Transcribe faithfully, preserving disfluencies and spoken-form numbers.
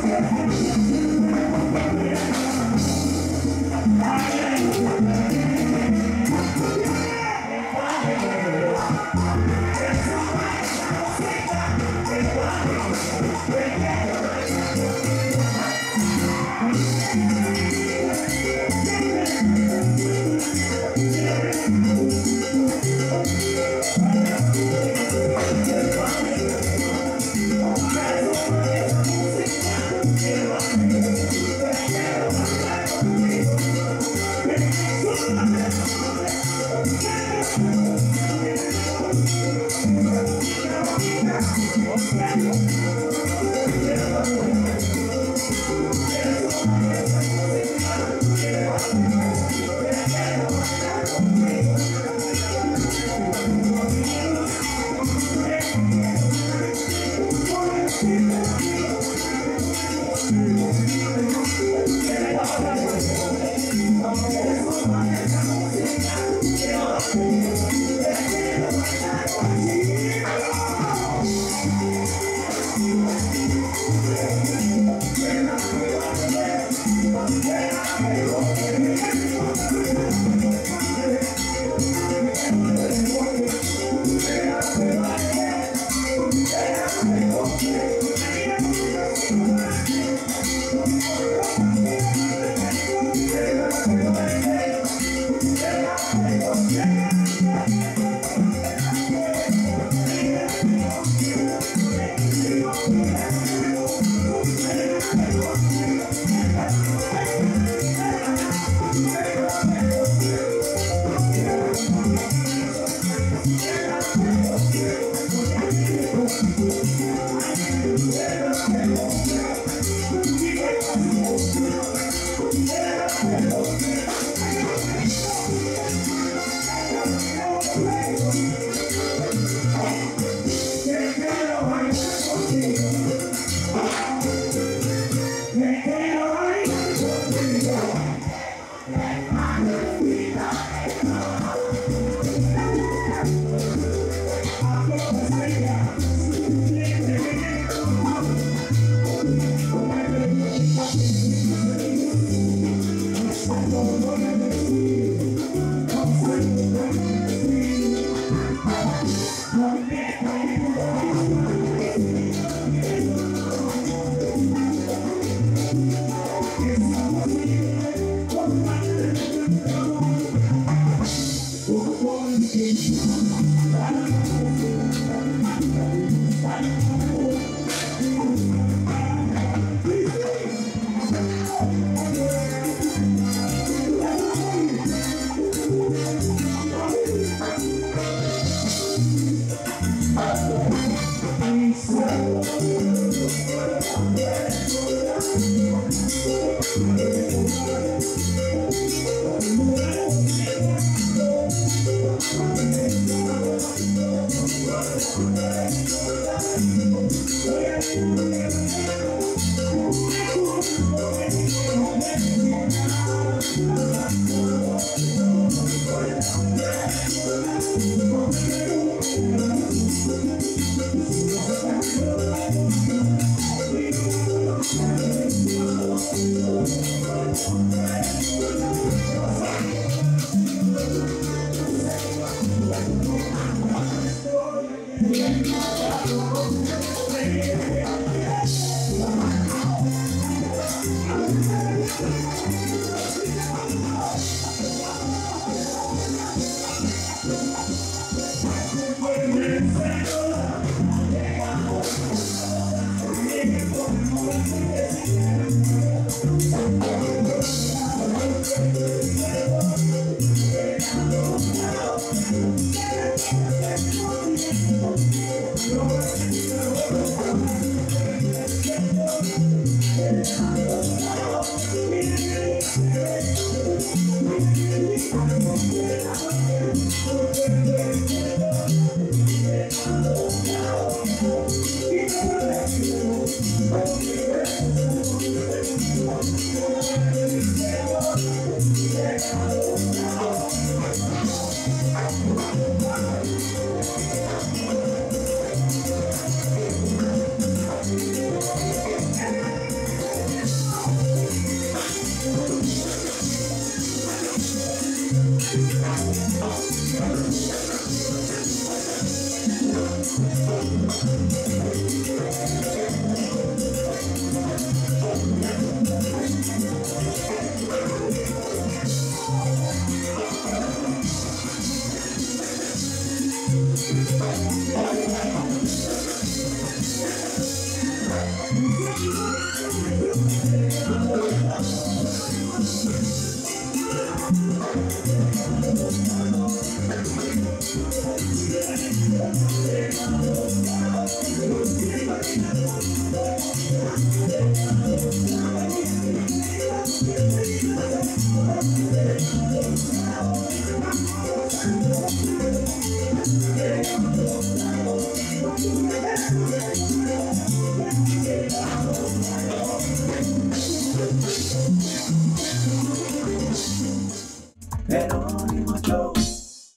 Yes. That only